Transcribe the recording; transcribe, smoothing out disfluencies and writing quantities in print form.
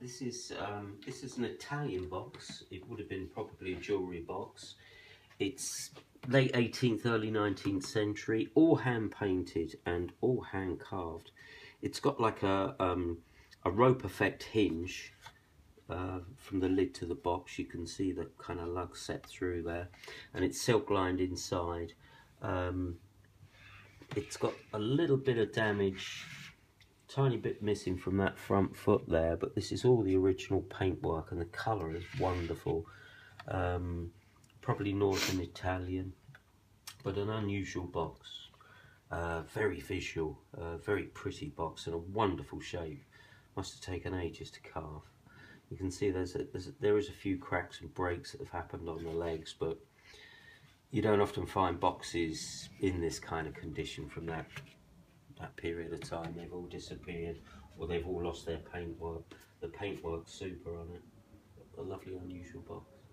This is an Italian box. It would have been probably a jewellery box. It's late 18th, early 19th century, all hand painted and all hand carved. It's got like a rope effect hinge from the lid to the box. You can see the kind of lug set through there, and it's silk lined inside. It's got a little bit of damage, tiny bit missing from that front foot there, but this is all the original paintwork, and the colour is wonderful. Probably Northern Italian, but an unusual box. Very visual, very pretty box, and a wonderful shape. Must have taken ages to carve. You can see there is a few cracks and breaks that have happened on the legs, but you don't often find boxes in this kind of condition from that period of time. They've all disappeared, or they've all lost their paintwork. The paintwork's super on it. A lovely, unusual box.